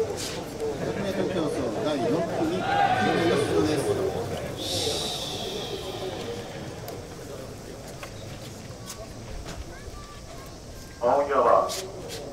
100m 競争第6組です。 青山。